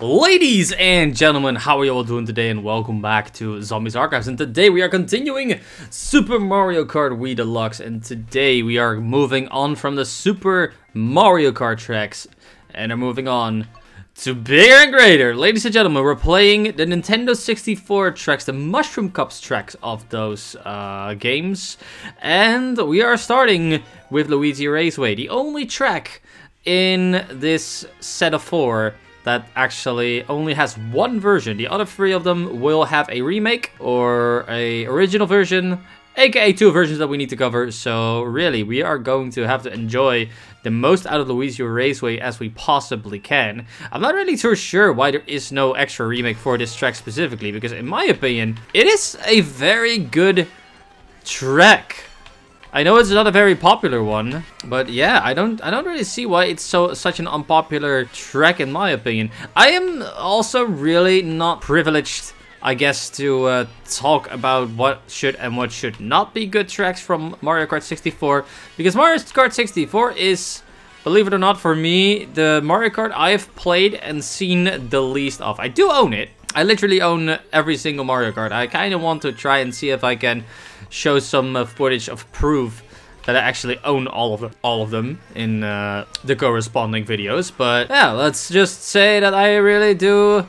Ladies and gentlemen, how are you all doing today, and welcome back to Zombies Archives. And today we are continuing Super Mario Kart Wii Deluxe, and today we are moving on from the Super Mario Kart tracks and are moving on to bigger and greater. Ladies and gentlemen, we're playing the Nintendo 64 tracks, the Mushroom Cups tracks of those games, and we are starting with Luigi Raceway, the only track in this set of four that actually only has one version. The other three of them will have a remake or a original version, aka two versions that we need to cover. So really, we are going to have to enjoy the most out of Luigi Raceway as we possibly can. I'm not really too sure why there is no extra remake for this track specifically, because in my opinion, it is a very good track. I know it's not a very popular one, but yeah, I don't really see why it's such an unpopular track in my opinion. I am also really not privileged, I guess, to talk about what should and what should not be good tracks from Mario Kart 64, because Mario Kart 64 is, believe it or not, for me, the Mario Kart I have played and seen the least of. I do own it. I literally own every single Mario Kart. I kind of want to try and see if I can show some footage of proof that I actually own all of them in the corresponding videos. But yeah, let's just say that I really do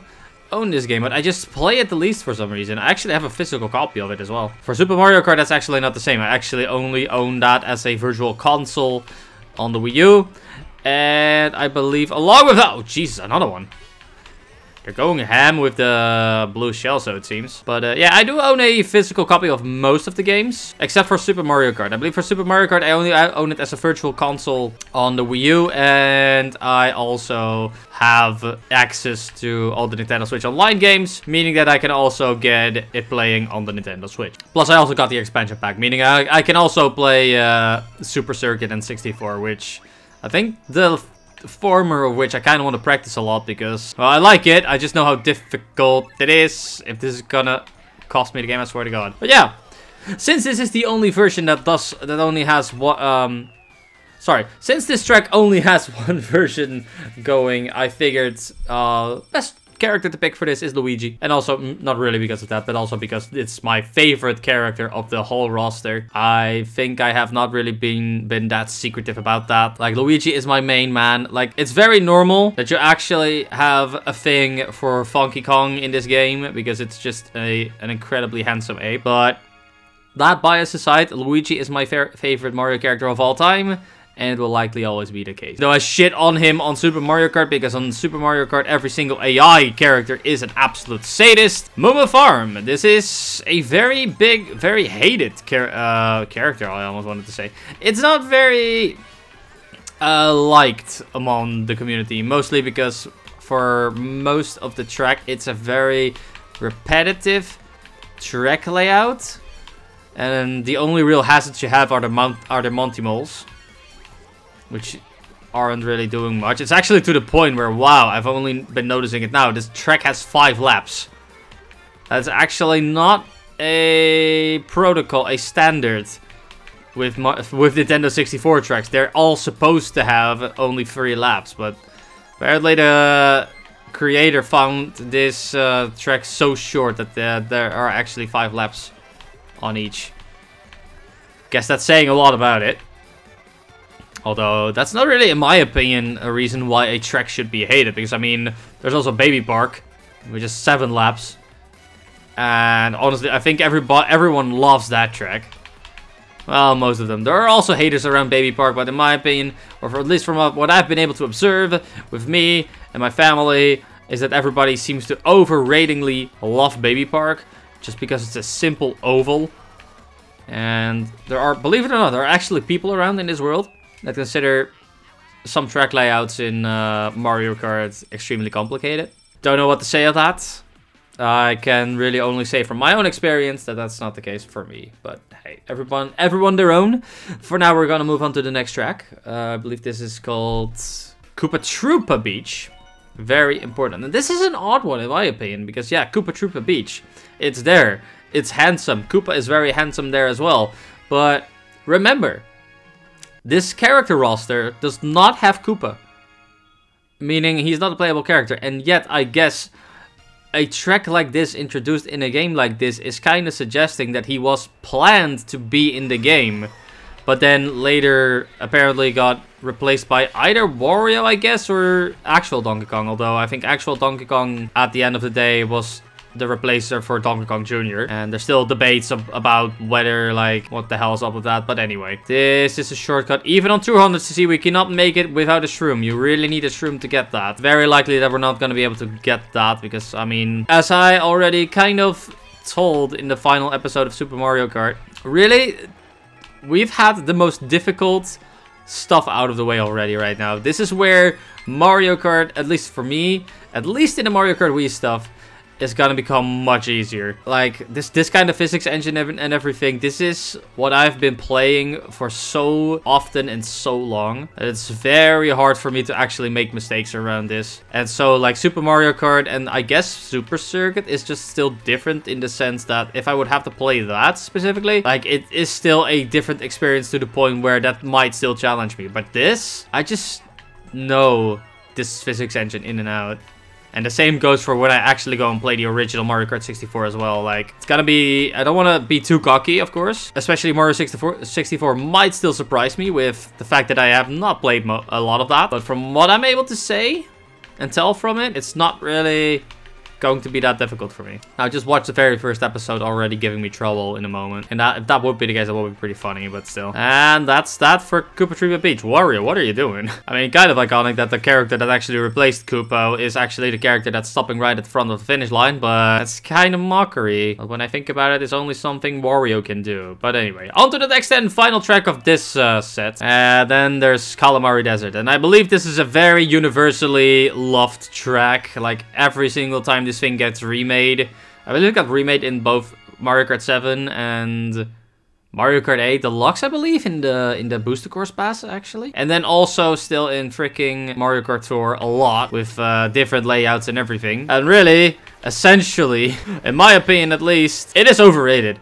own this game, but I just play it the least for some reason. I actually have a physical copy of it as well. For Super Mario Kart, that's actually not the same. I actually only own that as a virtual console on the Wii U. And I believe along with that, oh Jesus, another one. They're going ham with the blue shell, so it seems. But yeah, I do own a physical copy of most of the games, except for Super Mario Kart. I believe for Super Mario Kart, I own it as a virtual console on the Wii U. And I also have access to all the Nintendo Switch Online games, meaning that I can also get it playing on the Nintendo Switch. Plus, I also got the expansion pack, meaning I can also play Super Circuit and N64, which I think the former of which I kind of want to practice a lot, because, well, I like it. I just know how difficult it is. If this is gonna cost me the game, I swear to God. But yeah, since this is the only version since this track only has one version going, I figured best character to pick for this is Luigi, and also not really because of that, but also because it's my favorite character of the whole roster. I think I have not really been that secretive about that. Like, Luigi is my main man. Like, it's very normal that you actually have a thing for Funky Kong in this game, because it's just an incredibly handsome ape. But that bias aside, Luigi is my favorite Mario character of all time, and it will likely always be the case. Though I shit on him on Super Mario Kart, because on Super Mario Kart, every single AI character is an absolute sadist. Moo Moo Farm. This is a very big, very hated character, I almost wanted to say. It's not very liked among the community, mostly because for most of the track, it's a very repetitive track layout. And the only real hazards you have are the Monty Moles, which aren't really doing much. It's actually to the point where, wow, I've only been noticing it now. This track has 5 laps. That's actually not a protocol, a standard with Nintendo 64 tracks. They're all supposed to have only 3 laps, but apparently the creator found this track so short that there are actually 5 laps on each. Guess that's saying a lot about it. Although, that's not really, in my opinion, a reason why a track should be hated. Because, I mean, there's also Baby Park, which is 7 laps. And, honestly, I think everyone loves that track. Well, most of them. There are also haters around Baby Park, but in my opinion, or at least from what I've been able to observe with me and my family, is that everybody seems to overratingly love Baby Park. Just because it's a simple oval. And there are, believe it or not, there are actually people around in this world that consider some track layouts in Mario Kart extremely complicated. Don't know what to say of that. I can really only say from my own experience that that's not the case for me. But hey, everyone their own. For now, we're gonna move on to the next track. I believe this is called Koopa Troopa Beach. Very important. And this is an odd one in my opinion, because yeah, Koopa Troopa Beach. It's there. It's handsome. Koopa is very handsome there as well. But remember, this character roster does not have Koopa. meaning he's not a playable character. And yet, I guess a track like this introduced in a game like this is kind of suggesting that he was planned to be in the game, but then later apparently got replaced by either Wario, I guess, or actual Donkey Kong. Although I think actual Donkey Kong at the end of the day was the replacer for Donkey Kong Jr. And there's still debates about whether, like, what the hell's up with that. But anyway, this is a shortcut. Even on 200cc, we cannot make it without a shroom. You really need a shroom to get that. Very likely that we're not going to be able to get that because, I mean, as I already kind of told in the final episode of Super Mario Kart, really, we've had the most difficult stuff out of the way already right now. This is where Mario Kart, at least for me, at least in the Mario Kart Wii stuff, is gonna become much easier. Like, this kind of physics engine and everything, this is what I've been playing for so often and so long. It's very hard for me to actually make mistakes around this. And so, like, Super Mario Kart and I guess Super Circuit is just still different in the sense that if I would have to play that specifically, like, it is still a different experience to the point where that might still challenge me. But this, I just know this physics engine in and out. And the same goes for when I actually go and play the original Mario Kart 64 as well. Like, it's gonna be... I don't want to be too cocky, of course. Especially Mario 64 might still surprise me with the fact that I have not played a lot of that. But from what I'm able to say and tell from it, it's not really going to be that difficult for me. Now, I just watched the very first episode already giving me trouble in a moment. And that, if that would be the case, that would be pretty funny, but still. And that's that for Koopa Troopa Beach. Wario, what are you doing? I mean, kind of iconic that the character that actually replaced Koopa is actually the character that's stopping right at the front of the finish line, but it's kind of mockery. But when I think about it, it's only something Wario can do. But anyway, on to the next and final track of this set. Then there's Kalimari Desert. And I believe this is a very universally loved track. Like, every single time this thing gets remade. I believe it got remade in both Mario Kart 7 and Mario Kart 8 Deluxe, I believe, in the booster course pass, actually. And then also still in freaking Mario Kart Tour a lot with different layouts and everything. And really, essentially, in my opinion at least, it is overrated.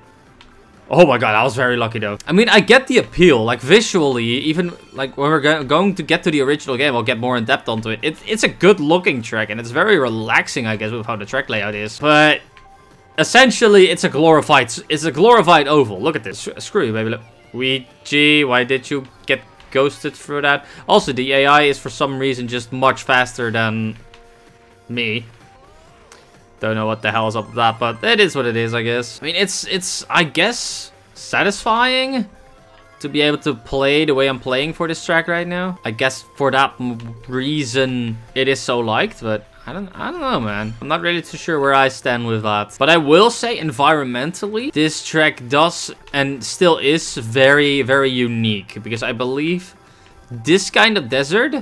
Oh my god, I was very lucky though. I mean, I get the appeal, like visually, even like when we're going to get to the original game, I'll get more in depth onto it. It's a good looking track and it's very relaxing, I guess, with how the track layout is. But essentially, it's a glorified oval. Look at this. Screw you, baby. Look. Luigi, why did you get ghosted for that? Also, the AI is for some reason just much faster than me. Don't know what the hell is up with that, but it is what it is, I guess. I mean, it's I guess, satisfying to be able to play the way I'm playing for this track right now. I guess for that reason, it is so liked, but I don't know, man. I'm not really too sure where I stand with that. But I will say, environmentally, this track does and still is very, very unique. Because I believe this kind of desert...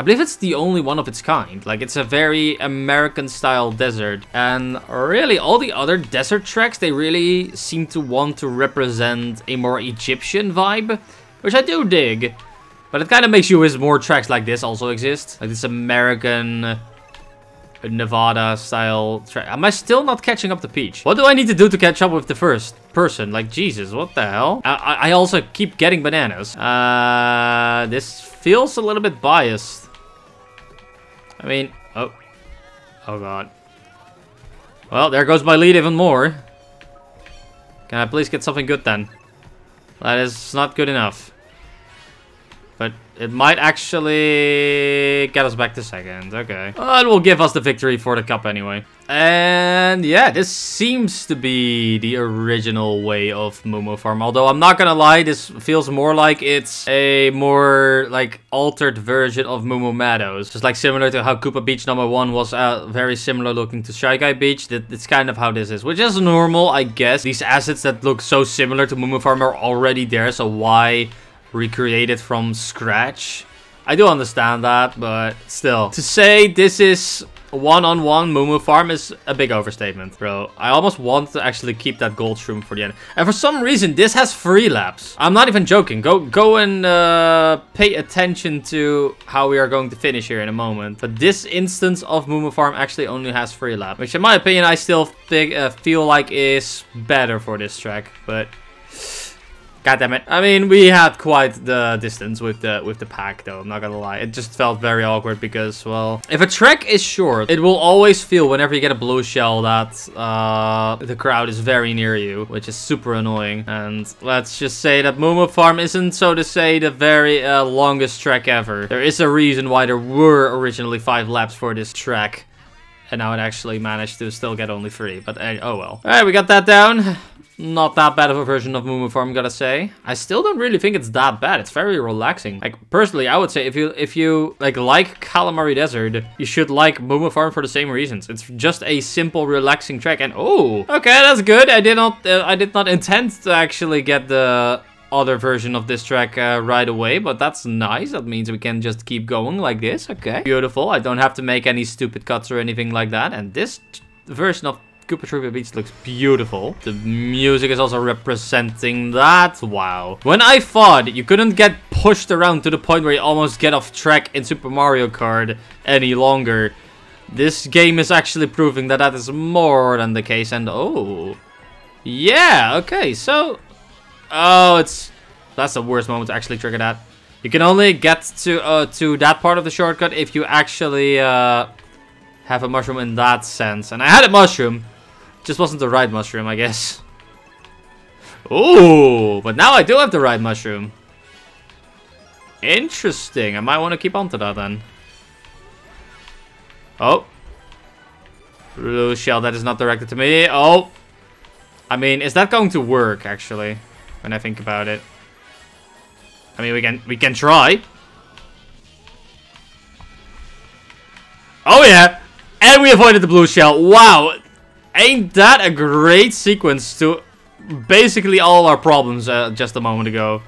I believe it's the only one of its kind. Like, it's a very American-style desert. And really, all the other desert tracks, they really seem to want to represent a more Egyptian vibe, which I do dig. But it kind of makes you wish more tracks like this also exist. Like this American Nevada-style track. Am I still not catching up to Peach? What do I need to do to catch up with the first person? Like, Jesus, what the hell? I also keep getting bananas. This feels a little bit biased. I mean, oh god. Well, there goes my lead even more. Can I please get something good then? That is not good enough. But it might actually get us back to second, okay. It will give us the victory for the cup anyway. And yeah, this seems to be the original way of Moo Moo Farm. Although I'm not gonna lie, this feels more like it's a more like altered version of Moo Moo Meadows. Just like similar to how Koopa Beach number 1 was very similar looking to Shy Guy Beach. It's kind of how this is, which is normal, I guess. These assets that look so similar to Moo Moo Farm are already there, so why recreated from scratch? I do understand that, but still. To say this is one-on-one Moo Moo Farm is a big overstatement, bro. I almost want to actually keep that gold shroom for the end. And for some reason, this has free laps. I'm not even joking. Go and pay attention to how we are going to finish here in a moment. But this instance of Moo Moo Farm actually only has free laps, which in my opinion, I still think, feel like is better for this track, but... God damn it. I mean, we had quite the distance with the pack though, I'm not gonna lie. It just felt very awkward because, well, if a track is short, it will always feel whenever you get a blue shell that the crowd is very near you, which is super annoying. And let's just say that Moo Moo Farm isn't, so to say, the very longest track ever. There is a reason why there were originally 5 laps for this track. And now it actually managed to still get only 3, but oh well. Alright, we got that down. Not that bad of a version of Moo Moo Farm, gotta say. I still don't really think it's that bad. It's very relaxing. Like, personally, I would say if you like Kalimari Desert, you should like Moo Moo Farm for the same reasons. It's just a simple, relaxing track. And oh, okay, that's good. I did not intend to actually get the other version of this track right away, but that's nice. That means we can just keep going like this. Okay, beautiful. I don't have to make any stupid cuts or anything like that. And this version of Koopa Troopa Beach looks beautiful. The music is also representing that. Wow. When I thought you couldn't get pushed around to the point where you almost get off track in Super Mario Kart any longer, this game is actually proving that that is more than the case. And oh, yeah. Okay, so oh, that's the worst moment to actually trigger that. You can only get to that part of the shortcut if you actually have a mushroom in that sense. And I had a mushroom. Just wasn't the right mushroom, I guess. Ooh, but now I do have the right mushroom. Interesting. I might want to keep on to that then. Oh. Blue shell, that is not directed to me. Oh. I mean, is that going to work, actually? When I think about it. I mean, we can try. Oh yeah. And we avoided the blue shell. Wow. Ain't that a great sequence to basically all our problems just a moment ago.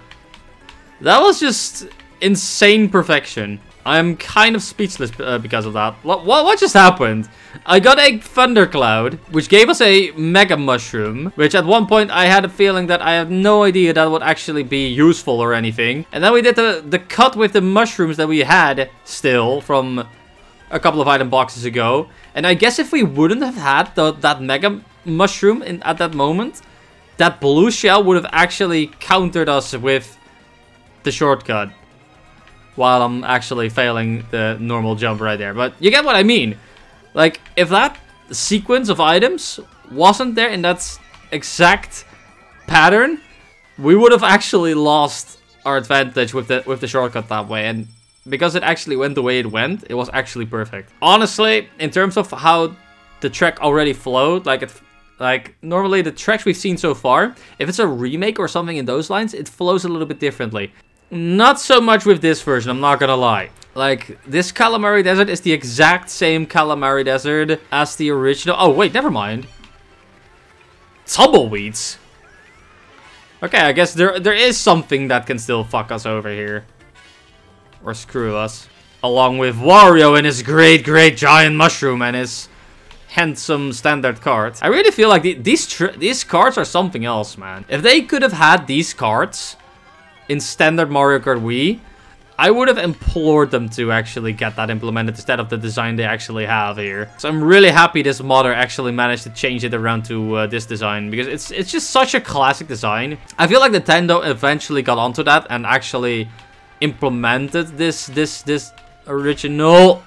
That was just insane perfection. I'm kind of speechless because of that. What just happened? I got a thundercloud, which gave us a mega mushroom, which at one point I had a feeling that I had no idea that would actually be useful or anything. And then we did the cut with the mushrooms that we had still from a couple of item boxes ago. And I guess if we wouldn't have had that mega mushroom at that moment, that blue shell would have actually countered us with the shortcut. While I'm actually failing the normal jump right there. But you get what I mean. Like, if that sequence of items wasn't there in that exact pattern, we would have actually lost our advantage with the shortcut that way. And because it actually went the way it went, it was actually perfect. Honestly, in terms of how the track already flowed, like normally the tracks we've seen so far, if it's a remake or something in those lines, it flows a little bit differently. Not so much with this version, I'm not gonna lie. Like, this Kalimari Desert is the exact same Kalimari Desert as the original. Oh, wait, never mind. Tumbleweeds. Okay, I guess there is something that can still fuck us over here. Or screw us. Along with Wario and his great, great giant mushroom and his handsome standard card. I really feel like these cards are something else, man. If they could have had these cards in standard Mario Kart Wii, I would have implored them to actually get that implemented instead of the design they actually have here. So I'm really happy this modder actually managed to change it around to this design, because it's just such a classic design. I feel like Nintendo eventually got onto that and actually implemented this original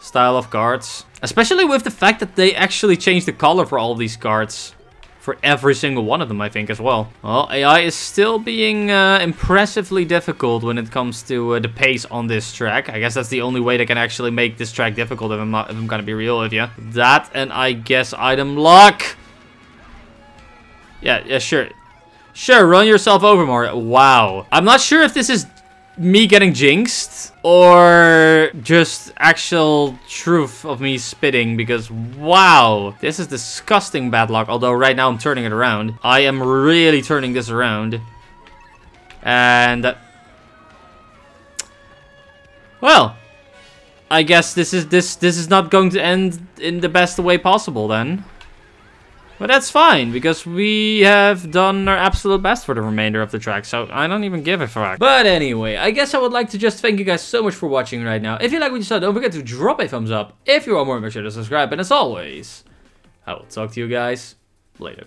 style of cards. Especially with the fact that they actually changed the color for all these cards. For every single one of them, I think, as well. Well, AI is still being impressively difficult when it comes to the pace on this track. I guess that's the only way they can actually make this track difficult, if I'm gonna be real with you. That, and I guess item luck. Yeah, sure. Sure, run yourself over, Mario. Wow. I'm not sure if this is me getting jinxed or just actual truth of me spitting, because wow, this is disgusting bad luck. Although right now I'm turning it around. I am really turning this around. And well, I guess this is not going to end in the best way possible then. But that's fine, because we have done our absolute best for the remainder of the track, so I don't even give a fuck. But anyway, I guess I would like to just thank you guys so much for watching right now. If you like what you saw, don't forget to drop a thumbs up. If you want more, make sure to subscribe. And as always, I will talk to you guys later.